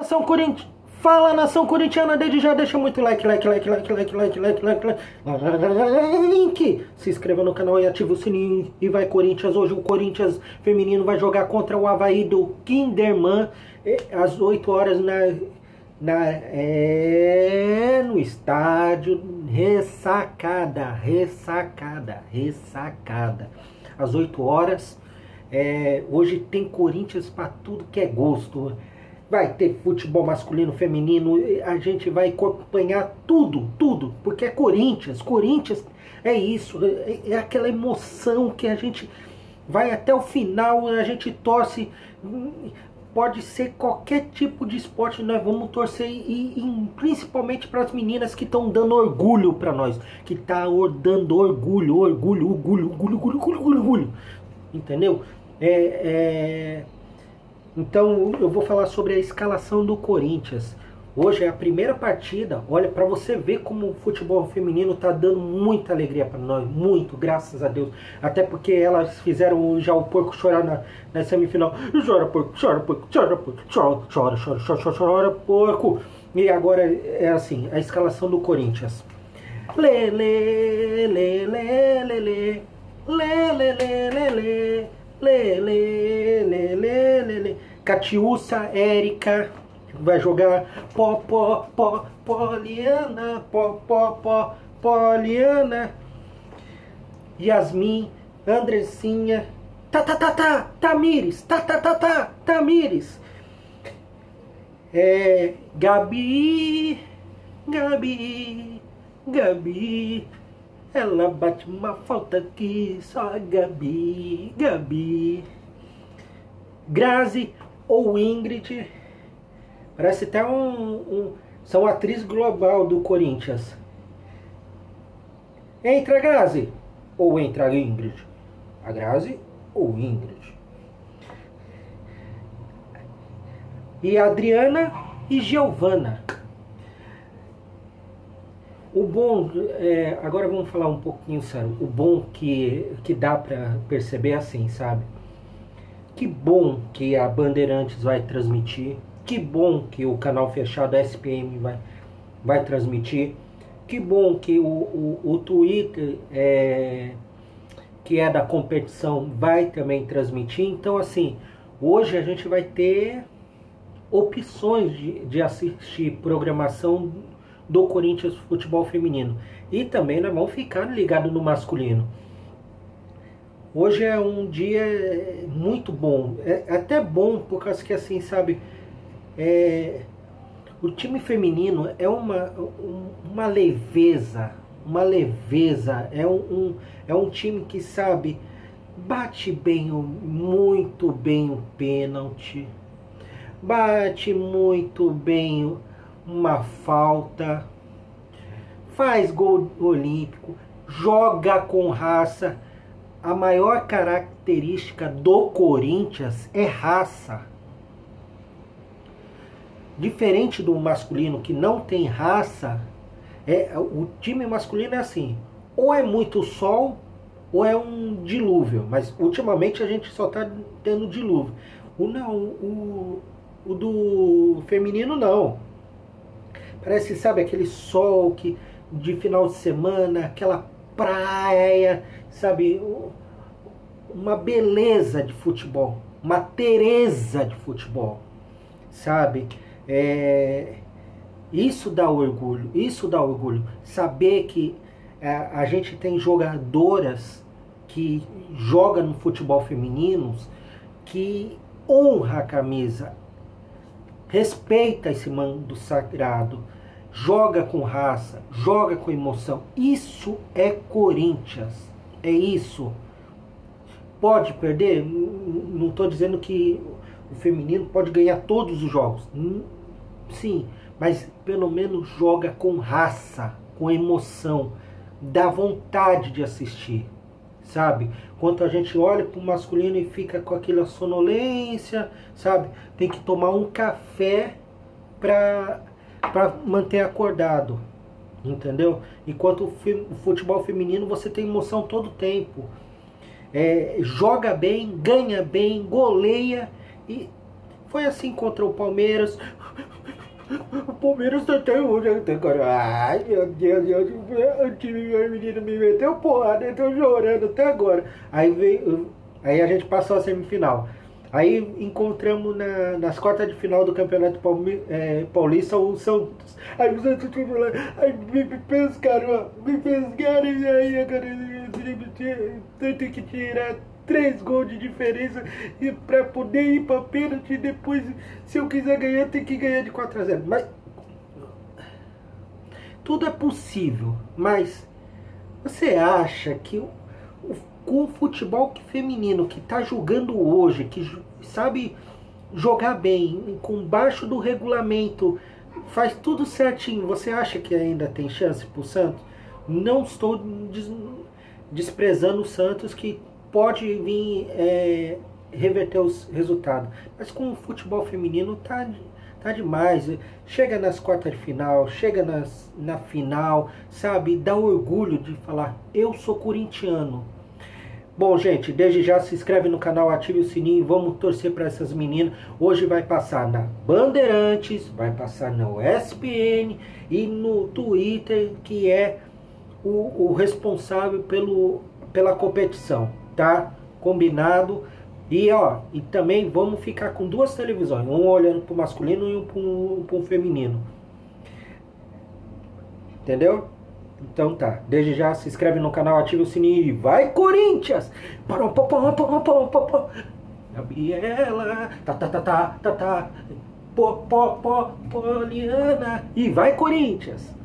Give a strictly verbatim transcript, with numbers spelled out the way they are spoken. Nação Corinthians, fala nação corintiana, desde já deixa muito like, like, like, like, like, like, like, like, like, like, se inscreva no canal e ativa o sininho. E vai Corinthians, hoje o Corinthians feminino vai jogar contra o Avaí do KINDERMANN, às oito horas na, na, é, no estádio Ressacada, Ressacada, Ressacada, às oito horas, é, hoje tem Corinthians pra tudo que é gosto. Vai ter futebol masculino, feminino, a gente vai acompanhar tudo, tudo, porque é Corinthians, Corinthians é isso, é aquela emoção que a gente vai até o final, a gente torce, pode ser qualquer tipo de esporte, nós vamos torcer, e, e principalmente para as meninas que estão dando orgulho para nós, que tá dando orgulho, orgulho, orgulho, orgulho, orgulho, orgulho, orgulho, entendeu? É... é... Então eu vou falar sobre a escalação do Corinthians. Hoje é a primeira partida, olha, para você ver como o futebol feminino tá dando muita alegria para nós, muito, graças a Deus. Até porque elas fizeram já o porco chorar na, na semifinal. Chora porco, chora porco, chora porco, chora, chora, chora, chora, chora, chora porco. E agora é assim, a escalação do Corinthians. Lê, lê, lê, lê, lê, lê, lê, lê, lê, lê, lê, lê, lê, lê, lê, lê. Catiússa, Érica, vai jogar pó, pó, pó, Poliana, pó, pó, pó, Poliana, Yasmin, Andressinha, tá, tá, tá, tá, Tamires, tá, tá, tá, tá, Tamires, é, Gabi, Gabi, Gabi, ela bate uma falta que só a Gabi, Gabi, Grazi ou Ingrid, parece até um, um... são atriz global do Corinthians. Entra Grazi ou entra Ingrid? A Grazi ou Ingrid? E Adriana e Giovanna. O bom, é, agora vamos falar um pouquinho sério, o bom que, que dá pra perceber assim, sabe? Que bom que a Bandeirantes vai transmitir, que bom que o canal fechado, a S P M, vai, vai transmitir, que bom que o, o, o Twitter, é, que é da competição, vai também transmitir. Então assim, hoje a gente vai ter opções de, de assistir programação do Corinthians futebol feminino, e também nós vamos ficar ligados no masculino. Hoje é um dia muito bom, é até bom por causa que assim, sabe, é, o time feminino é uma, uma leveza, uma leveza, é um, um, é um time que, sabe, bate bem, muito bem o pênalti, bate muito bem uma falta, faz gol olímpico, joga com raça. A maior característica do Corinthians é raça. Diferente do masculino, que não tem raça, é, o time masculino é assim, ou é muito sol, ou é um dilúvio. Mas ultimamente a gente só está tendo dilúvio. O, não, o, o do feminino não. Parece, sabe, aquele sol que, de final de semana, aquela praia, sabe, uma beleza de futebol, uma tereza de futebol, sabe, é, isso dá orgulho, isso dá orgulho, saber que é, a gente tem jogadoras que jogam no futebol feminino, que honra a camisa, respeita esse manto sagrado, joga com raça, joga com emoção. Isso é Corinthians, é isso. Pode perder? Não estou dizendo que o feminino pode ganhar todos os jogos. Sim, mas pelo menos joga com raça, com emoção. Dá vontade de assistir, sabe? Quando a gente olha para o masculino e fica com aquela sonolência, sabe? Tem que tomar um café para... para manter acordado, entendeu? Enquanto o futebol feminino você tem emoção todo o tempo, é, joga bem, ganha bem, goleia, e foi assim contra o Palmeiras, O Palmeiras só tem um jogo agora. Ai, meu Deus, Deus, o time, o menino me meteu porrada, eu tô chorando até agora. Aí veio, aí a gente passou a semifinal. Aí encontramos na, nas quartas de final do Campeonato Palme, é, Paulista o Santos. Aí o Santos foi lá, aí me pescaram, me pescaram, e aí agora eu tenho que tirar três gols de diferença e pra poder ir pra pênalti. Depois, se eu quiser ganhar, tem que ganhar de quatro a zero. Mas tudo é possível, mas você acha que o, o, com o futebol feminino que tá jogando hoje, que sabe jogar bem, com baixo do regulamento, faz tudo certinho, você acha que ainda tem chance pro Santos? Não estou des, desprezando o Santos, que pode vir é, reverter os resultados. Mas com o futebol feminino tá, tá demais. Chega nas quartas de final, chega nas, na final, sabe? Dá orgulho de falar, eu sou corintiano. Bom, gente, desde já se inscreve no canal, ative o sininho, vamos torcer para essas meninas. Hoje vai passar na Bandeirantes, vai passar no E S P N e no Twitter, que é o, o responsável pelo, pela competição. Tá combinado? E ó, e também vamos ficar com duas televisões, um olhando pro masculino e um pro, pro feminino, entendeu? Então tá, desde já se inscreve no canal, ativa o sininho e vai, Corinthians! Gabriela, tá tá tá tá tá, Poliana, e vai, Corinthians!